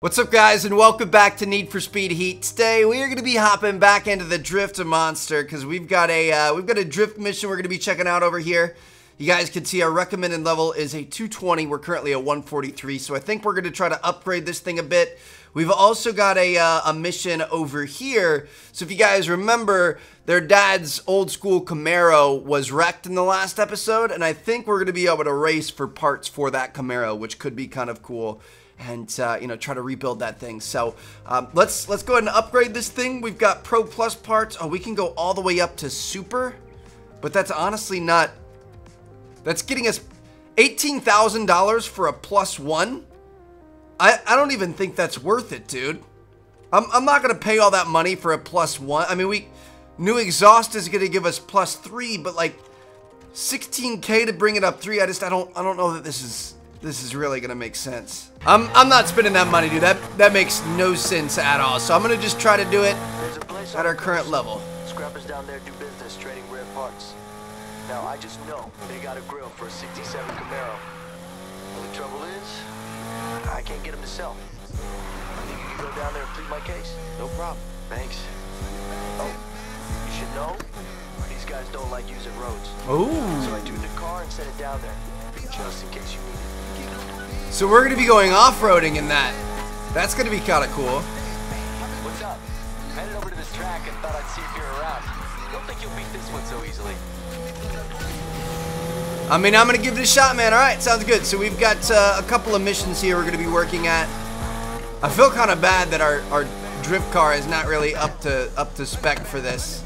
What's up guys and welcome back to Need for Speed Heat. Today we are going to be hopping back into the Drift Monster because we've got a drift mission we're going to be checking out over here. You guys can see our recommended level is a 220. We're currently at 143, so I think we're going to try to upgrade this thing a bit. We've also got a mission over here. So if you guys remember, their dad's old school Camaro was wrecked in the last episode, and I think we're going to be able to race for parts for that Camaro, which could be kind of cool. And you know, try to rebuild that thing. So let's go ahead and upgrade this thing. We've got Pro Plus parts. Oh, we can go all the way up to Super, but that's honestly not. That's getting us $18,000 for a plus one. I don't even think that's worth it, dude. I'm not gonna pay all that money for a plus one. I mean, new exhaust is gonna give us plus three, but like 16K to bring it up three. I don't know that this is really gonna make sense. I'm not spending that money, dude. That makes no sense at all. So I'm gonna just try to do it at our current level. Scrappers down there do business trading rare parts. Now I just know they got a grill for a '67 Camaro. Well, the trouble is, I can't get them to sell. I think you can go down there and plead my case. No problem. Thanks. Oh, you should know these guys don't like using roads. Oh. So I tuned the car and sent it down there, just in case you need it. So we're gonna be going off-roading in that. That's gonna be kinda cool. What's up? Headed over to this track and thought I'd see if you're around. Don't think you'll beat this one so easily. I mean, I'm gonna give it a shot, man. Alright, sounds good. So we've got a couple of missions here we're gonna be working at. I feel kinda bad that our drift car is not really up to spec for this.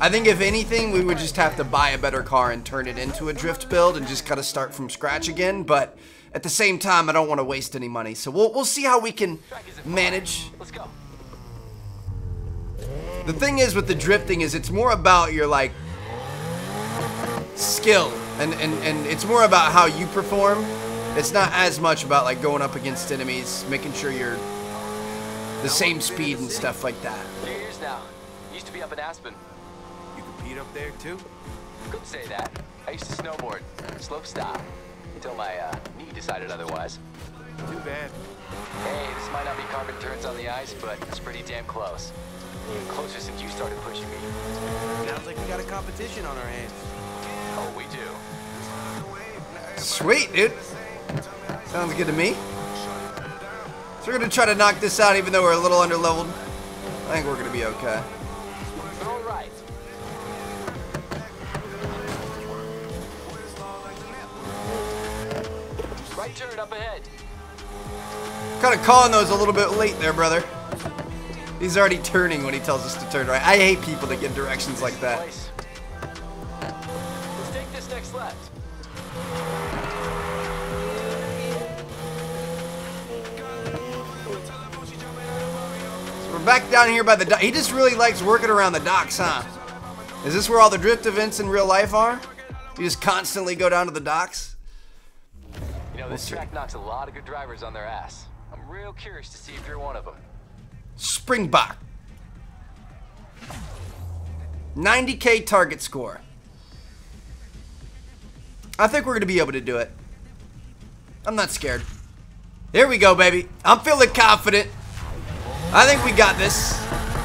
I think if anything, we would just have to buy a better car and turn it into a drift build and just kinda start from scratch again, but at the same time, I don't want to waste any money, so we'll see how we can manage. Let's go. The thing is with the drifting is it's more about your like skill and it's more about how you perform. It's not as much about like going up against enemies, making sure you're the same speed and stuff like that. Years now. Used to be up in Aspen. You compete up there too? Couldn't say that. I used to snowboard. Slope stop. Until my knee decided otherwise. Too bad. Hey, this might not be carbon turns on the ice, but it's pretty damn close. Even closer since you started pushing me. Sounds like we got a competition on our hands. Oh, we do. Sweet, dude. Sounds good to me. So we're gonna try to knock this out, even though we're a little underleveled. I think we're gonna be okay. All right. Right turn up ahead. Kind of calling those a little bit late there, brother. He's already turning when he tells us to turn right. I hate people that give directions like that. Let's take this next left. So we're back down here by the dock. He just really likes working around the docks, huh? Is this where all the drift events in real life are? You just constantly go down to the docks? You know, this track knocks a lot of good drivers on their ass. I'm real curious to see if you're one of them. Springbok. 90K target score. I think we're going to be able to do it. I'm not scared. Here we go, baby. I'm feeling confident. I think we got this.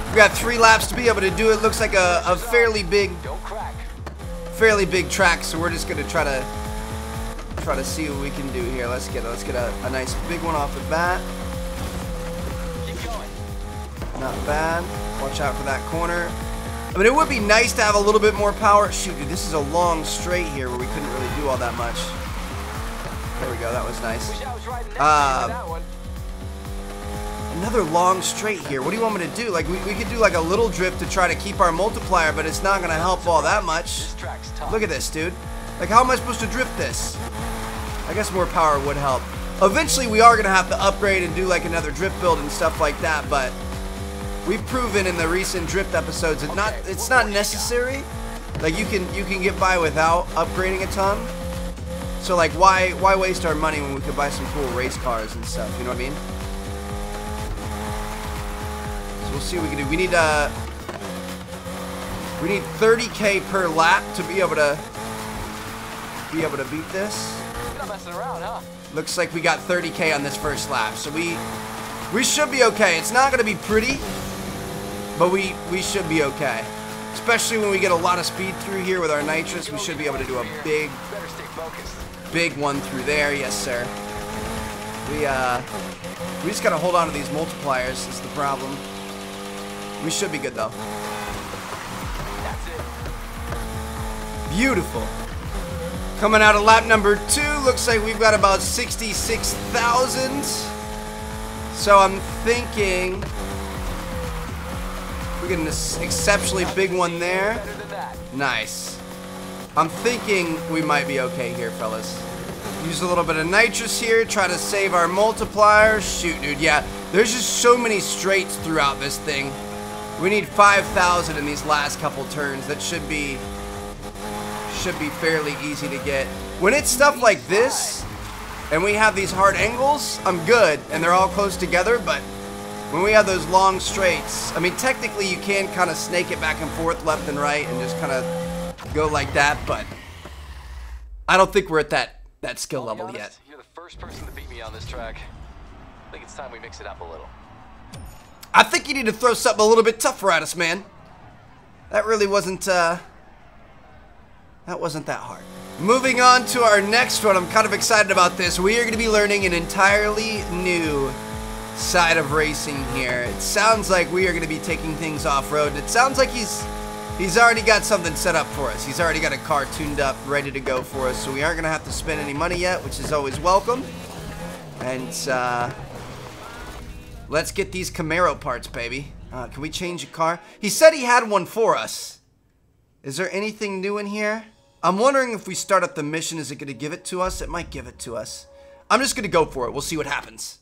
We got 3 laps to be able to do it. Looks like a fairly big track, so we're just going to try to see what we can do here. Let's get a nice big one off the bat. Keep going. Not bad. Watch out for that corner. I mean, it would be nice to have a little bit more power. Shoot, dude, this is a long straight here where we couldn't really do all that much. There we go. That was nice. Another long straight here. What do you want me to do? Like we could do like a little drift to try to keep our multiplier, but it's not gonna help all that much. Look at this, dude. Like, how am I supposed to drift this? I guess more power would help. Eventually, we are going to have to upgrade and do, like, another drift build and stuff like that, but we've proven in the recent drift episodes that it's not necessary. Like, you can get by without upgrading a ton. So, like, why waste our money when we could buy some cool race cars and stuff? You know what I mean? So, we'll see what we can do. We need 30K per lap to be able to beat this. You're not messing around, huh? Looks like we got 30K on this first lap, so we We should be okay. It's not going to be pretty, but we should be okay. Especially when we get a lot of speed through here with our nitrous, we should be able to do a big one through there. Yes, sir. We just got to hold on to these multipliers is the problem. We should be good, though. That's it. Beautiful. Coming out of lap number 2, looks like we've got about 66,000. So I'm thinking we get an exceptionally big one there. Nice. I'm thinking we might be okay here, fellas. Use a little bit of nitrous here, try to save our multiplier. Shoot, dude, yeah. There's just so many straights throughout this thing. We need 5,000 in these last couple turns. That should be fairly easy to get. When it's stuff like this, and we have these hard angles, I'm good, and they're all close together, but when we have those long straights, I mean, technically you can kind of snake it back and forth, left and right, and just kind of go like that, but I don't think we're at that skill level yet. You're the first person to beat me on this track. I think it's time we mix it up a little. I think you need to throw something a little bit tougher at us, man. That really wasn't, that wasn't that hard. Moving on to our next one. I'm kind of excited about this. We are going to be learning an entirely new side of racing here. It sounds like we are going to be taking things off-road. It sounds like he's already got something set up for us. He's already got a car tuned up, ready to go for us. So we aren't going to have to spend any money yet, which is always welcome. And let's get these Camaro parts, baby. Can we change the car? He said he had one for us. Is there anything new in here? I'm wondering if we start up the mission, is it going to give it to us? It might give it to us. I'm just going to go for it. We'll see what happens.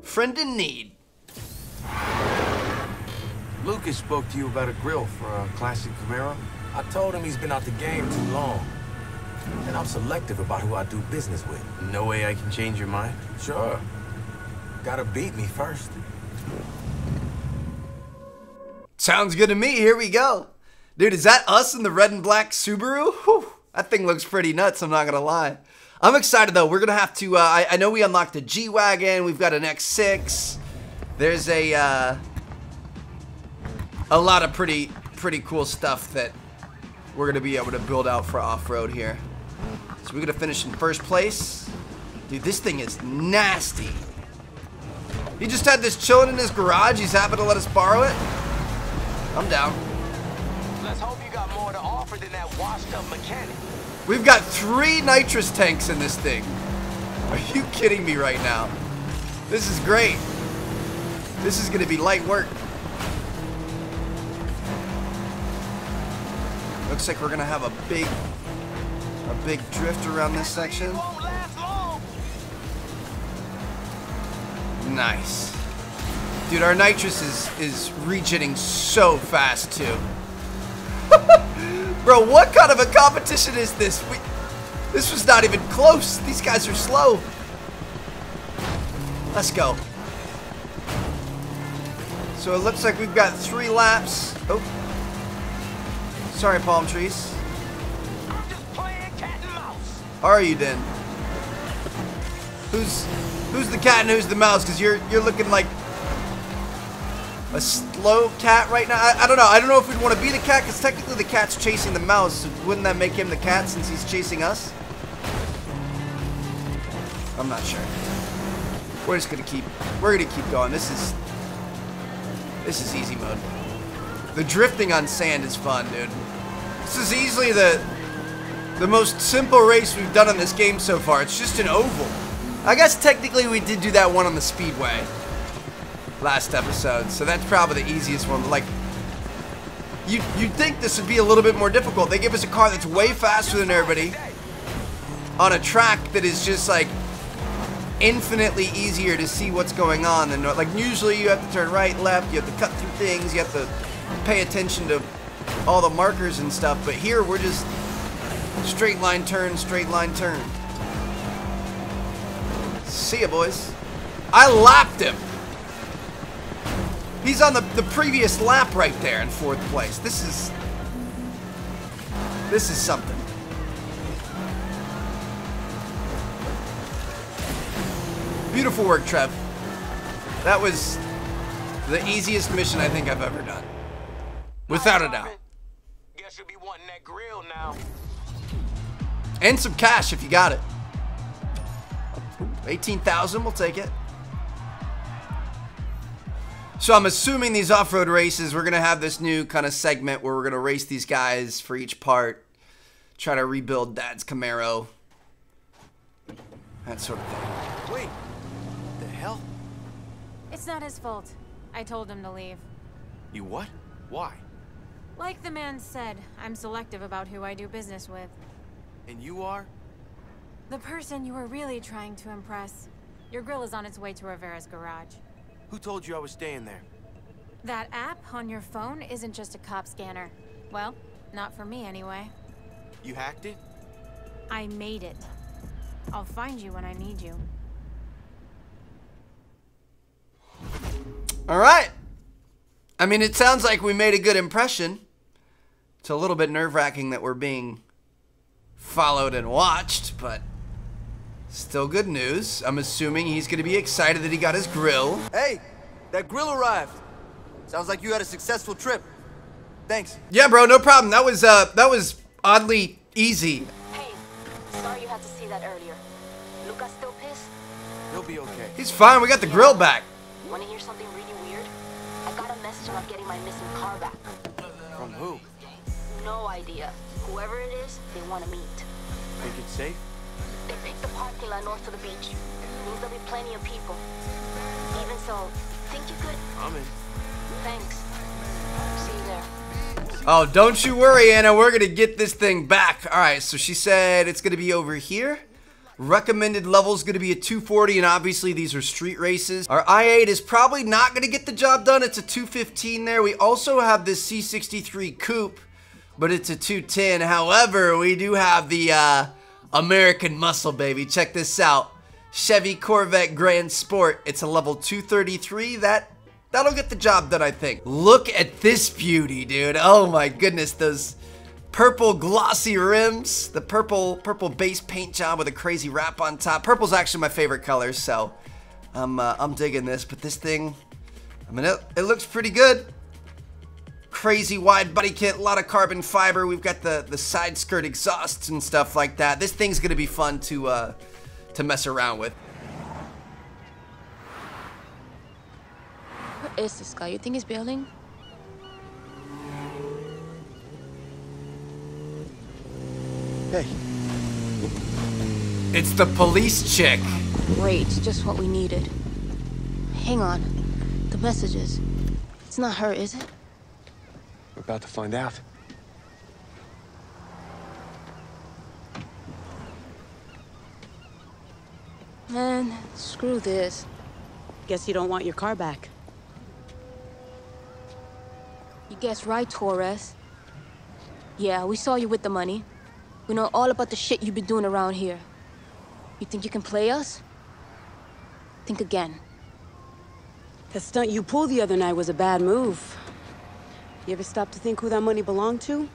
Friend in need. Lucas spoke to you about a grill for a classic Camaro. I told him he's been out the game too long. And I'm selective about who I do business with. No way I can change your mind? Sure. Gotta beat me first. Sounds good to me. Here we go. Dude, is that us in the red and black Subaru? Whew, that thing looks pretty nuts, I'm not gonna lie. I'm excited though, we're gonna have to, I know we unlocked a G-Wagon, we've got an X6. There's a lot of pretty cool stuff that we're gonna be able to build out for off-road here. So we're gonna finish in first place. Dude, this thing is nasty. He just had this chilling in his garage, he's happy to let us borrow it. I'm down. Let's hope you got more to offer than that washed-up mechanic. We've got 3 nitrous tanks in this thing. Are you kidding me right now? This is great. This is going to be light work. Looks like we're going to have a big drift around this section. Nice. Dude, our nitrous is regenerating so fast, too. Bro, what kind of a competition is this? This was not even close. These guys are slow. Let's go. So it looks like we've got 3 laps. Oh. Sorry, palm trees. I'm just playing cat and mouse. Are you then? Who's the cat and who's the mouse? Because you're looking like a slow cat right now. I don't know. I don't know if we'd want to be the cat because technically the cat's chasing the mouse. So wouldn't that make him the cat since he's chasing us? I'm not sure. We're just gonna keep going. This is easy mode. The drifting on sand is fun, dude. This is easily the most simple race we've done in this game so far. It's just an oval. I guess technically we did do that one on the speedway last episode, so that's probably the easiest one. Like, you'd think this would be a little bit more difficult. They give us a car that's way faster than everybody on a track that is just like infinitely easier to see what's going on than like usually you have to turn right, left, you have to cut through things, you have to pay attention to all the markers and stuff, but here we're just straight line turn, straight line turn. See ya, boys. I lapped him. He's on the previous lap right there in 4th place. This is something. Beautiful work, Trev. That was the easiest mission I think I've ever done. Without a doubt. Guess you'll be wanting that grill now. And some cash if you got it. 18,000, we'll take it. So I'm assuming these off-road races, we're going to have this new kind of segment where we're going to race these guys for each part. Try to rebuild Dad's Camaro. That sort of thing. Wait, what the hell? It's not his fault. I told him to leave. You what? Why? Like the man said, I'm selective about who I do business with. And you are? The person you were really trying to impress. Your grill is on its way to Rivera's garage. Who told you I was staying there? That app on your phone isn't just a cop scanner. Well, not for me anyway. You hacked it? I made it. I'll find you when I need you. All right. I mean, it sounds like we made a good impression. It's a little bit nerve-wracking that we're being followed and watched, but still good news. I'm assuming he's going to be excited that he got his grill. Hey, that grill arrived. Sounds like you had a successful trip. Thanks. Yeah, bro, no problem. That was oddly easy. Hey, sorry you had to see that earlier. Luca's still pissed? He'll be okay. He's fine. We got the grill back. Want to hear something really weird? I got a message about getting my missing car back. From who? No idea. Whoever it is, they want to meet. Think it's safe? They picked the parking lot north of the beach. Means there'll be plenty of people. Even so, think you could? I'm in. Thanks. See you there. Oh, don't you worry, Anna. We're going to get this thing back. All right, so she said it's going to be over here. Recommended level is going to be a 240, and obviously these are street races. Our I8 is probably not going to get the job done. It's a 215 there. We also have this C63 coupe, but it's a 210. However, we do have the American muscle, baby. Check this out. Chevy Corvette Grand Sport. It's a level 233. That'll get the job done, I think. Look at this beauty, dude. Oh my goodness, those purple glossy rims. The purple base paint job with a crazy wrap on top. Purple's actually my favorite color, so I'm digging this. But this thing, I mean, it looks pretty good. Crazy wide buddy kit, a lot of carbon fiber. We've got the side skirt exhausts and stuff like that. This thing's gonna be fun to mess around with. What is this guy? You think he's building? Hey. It's the police chick. Great, just what we needed. Hang on. The messages. It's not her, is it? We're about to find out. Man, screw this. Guess you don't want your car back. You guessed right, Torres. Yeah, we saw you with the money. We know all about the shit you've been doing around here. You think you can play us? Think again. The stunt you pulled the other night was a bad move. You ever stop to think who that money belonged to?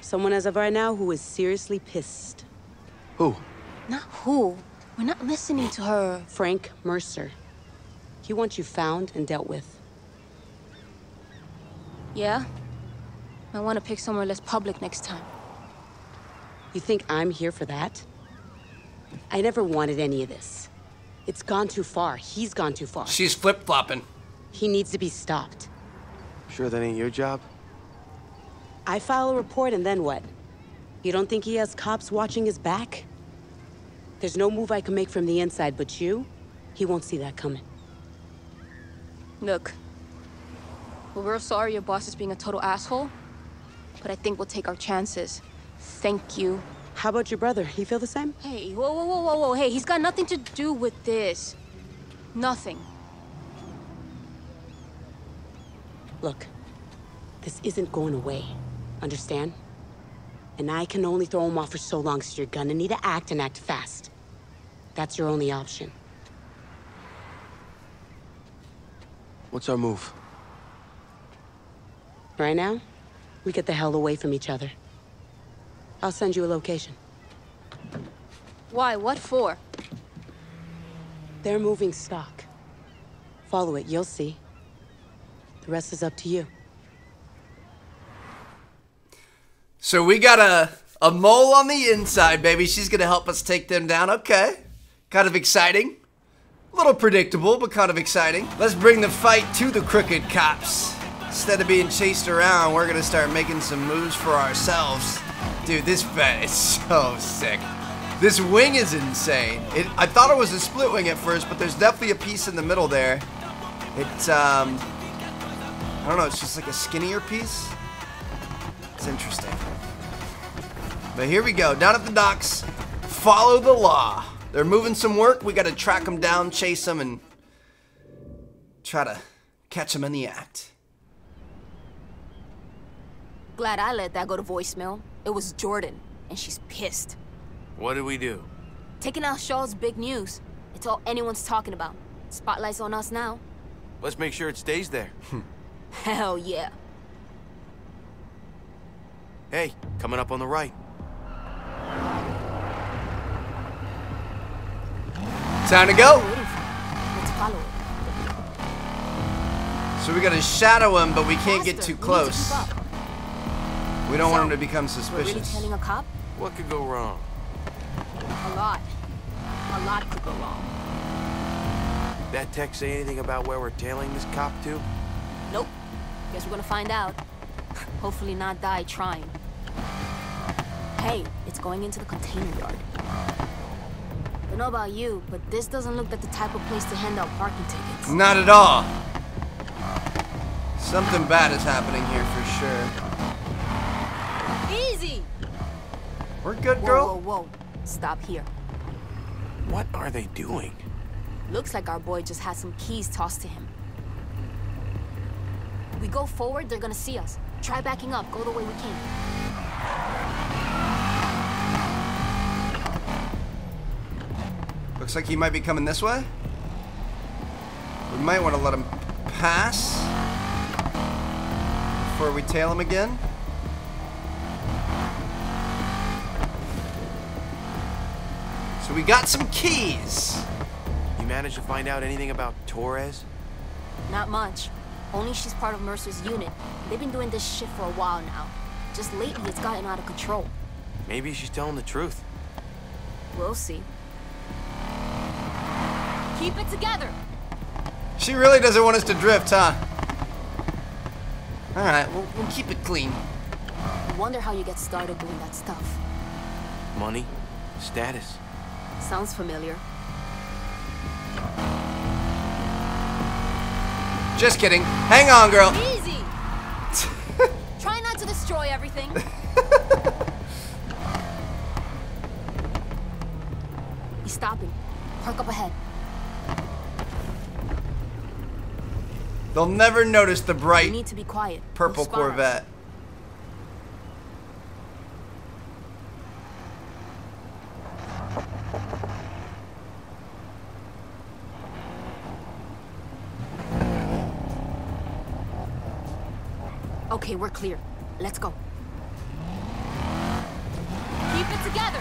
Someone as of right now who is seriously pissed. Who? Not who. We're not listening to her. Frank Mercer. He wants you found and dealt with. Yeah? I want to pick somewhere less public next time. You think I'm here for that? I never wanted any of this. It's gone too far. He's gone too far. She's flip-flopping. He needs to be stopped. Sure that ain't your job? I file a report and then what? You don't think he has cops watching his back? There's no move I can make from the inside, but you? He won't see that coming. Look, we're sorry your boss is being a total asshole, but I think we'll take our chances. Thank you. How about your brother? You feel the same? Hey, whoa, whoa, whoa, whoa, whoa. Hey, he's got nothing to do with this. Nothing. Look, this isn't going away, understand? And I can only throw him off for so long, so you're gonna need to act and act fast. That's your only option. What's our move? Right now, we get the hell away from each other. I'll send you a location. Why? What for? They're moving stock. Follow it, you'll see. The rest is up to you. So we got a mole on the inside, baby. She's going to help us take them down. Okay. Kind of exciting. A little predictable, but kind of exciting. Let's bring the fight to the crooked cops. Instead of being chased around, we're going to start making some moves for ourselves. Dude, this vet is so sick. This wing is insane. I thought it was a split wing at first, but there's definitely a piece in the middle there. It's, I don't know, it's just like a skinnier piece. It's interesting. But here we go, down at the docks, follow the law. They're moving some work, we gotta track them down, chase them, and try to catch them in the act. Glad I let that go to voicemail. It was Jordan, and she's pissed. What do we do? Taking out Shaw's big news. It's all anyone's talking about. Spotlight's on us now. Let's make sure it stays there. Hell yeah. Hey, coming up on the right. Time to go. Let's follow it. So we gotta shadow him, but we can't get too close. We don't want him to become suspicious. Really telling a cop? What could go wrong? A lot could go wrong. That text say anything about where we're tailing this cop to? Nope. Guess we're gonna find out. Hopefully not die trying. Hey, it's going into the container yard. Don't know about you, but this doesn't look like the type of place to hand out parking tickets. Not at all. Something bad is happening here for sure. Easy. We're good, girl. Whoa. Stop here. What are they doing? Looks like our boy just had some keys tossed to him. We go forward, they're gonna see us. Try backing up, go the way we came. Looks like he might be coming this way. We might want to let him pass before we tail him again. So we got some keys. You managed to find out anything about Torres? Not much. Only she's part of Mercer's unit. They've been doing this shit for a while now. Just lately, it's gotten out of control. Maybe she's telling the truth. We'll see. Keep it together. She really doesn't want us to drift, huh? All right, we'll keep it clean. I wonder how you get started doing that stuff. Money, status. Sounds familiar. Just kidding. Hang on, girl. Easy. Try not to destroy everything. He's stopping. Park up ahead. They'll never notice the bright need to be quiet. Purple Corvette. Okay, we're clear. Let's go. Keep it together.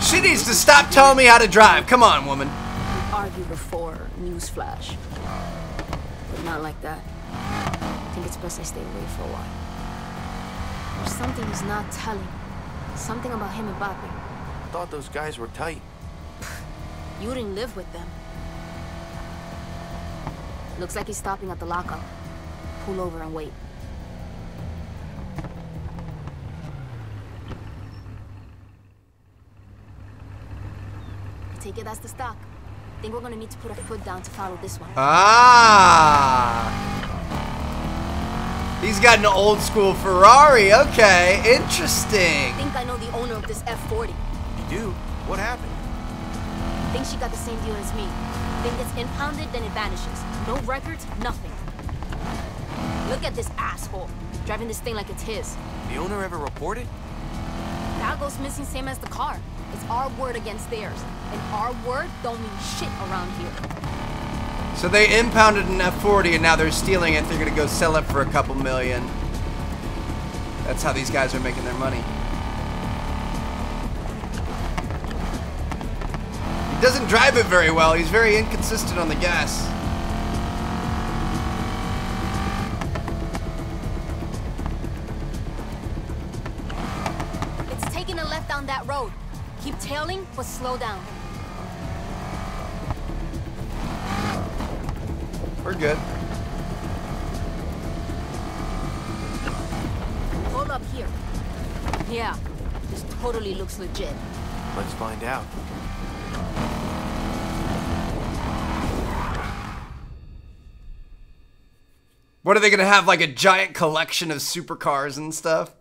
She needs to stop telling me how to drive. Come on, woman. We argued before, newsflash. But not like that. I think it's best I stay away for a while. There's something he's not telling. Something about him and Bobby. I thought those guys were tight. You didn't live with them. Looks like he's stopping at the lockup. Pull over and wait. Take it as the stock. I think we're gonna need to put our foot down to follow this one. Ah! He's got an old school Ferrari. Okay, interesting. I think I know the owner of this F-40. You do? What happened? I think she got the same deal as me. Thing gets impounded, then it vanishes. No records, nothing. Look at this asshole. Driving this thing like it's his. The owner ever reported? That goes missing same as the car. It's our word against theirs. And our word don't mean shit around here. So they impounded an F-40 and now they're stealing it. They're gonna go sell it for a couple million. That's how these guys are making their money. He doesn't drive it very well. He's very inconsistent on the gas. down that road. Keep tailing, but slow down. We're good. Hold up here. Yeah, this totally looks legit. Let's find out. What are they gonna have, like a giant collection of supercars and stuff?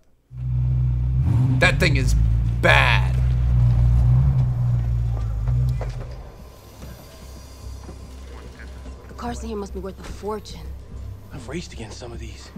That thing is bad. The cars here must be worth a fortune. I've raced against some of these.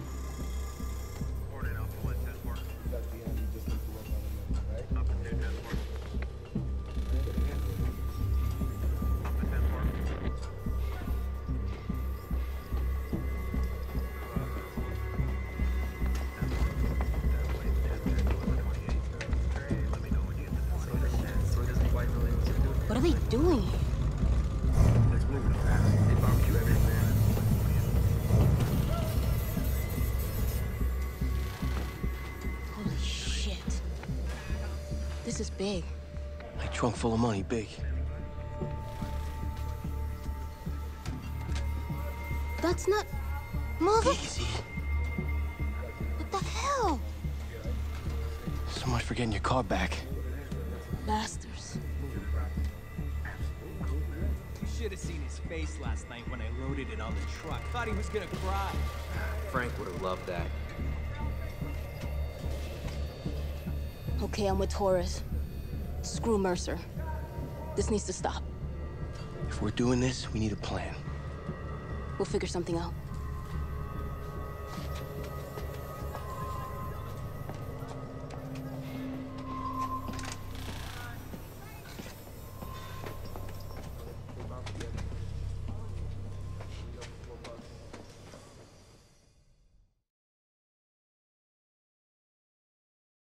Trunk full of money, big. That's not... Mother... Easy. What the hell? So much for getting your car back. Masters. You should have seen his face last night when I loaded it on the truck. Thought he was gonna cry. Frank would have loved that. Okay, I'm with Torres. Screw Mercer. This needs to stop. If we're doing this, we need a plan. We'll figure something out.